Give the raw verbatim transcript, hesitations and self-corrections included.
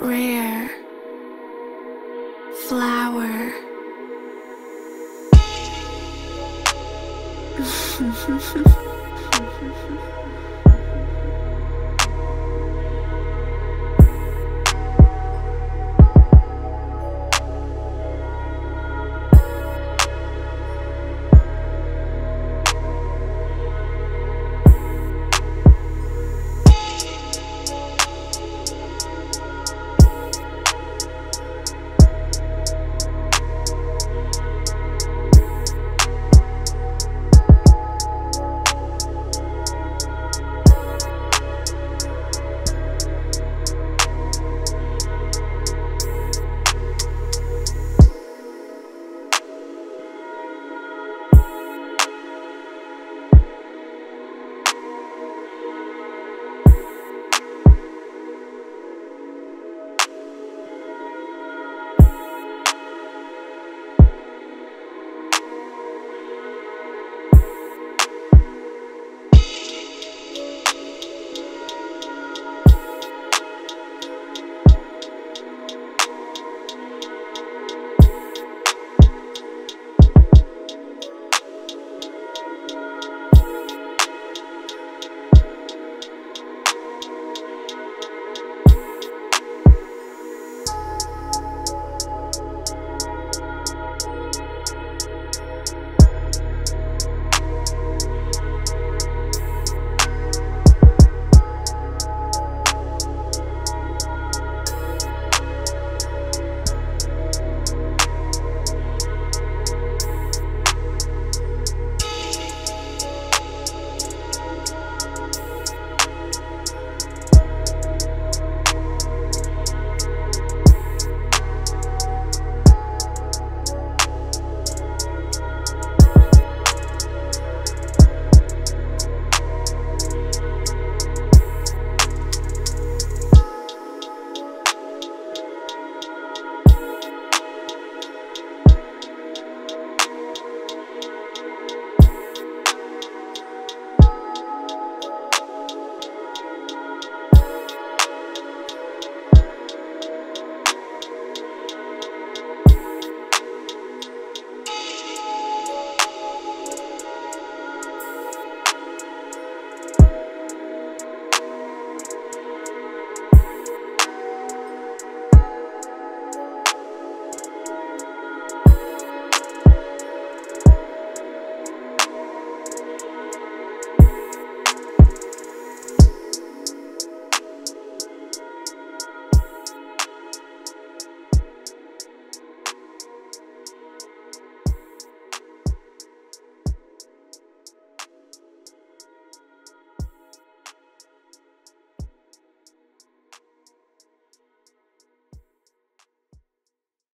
Rare flower.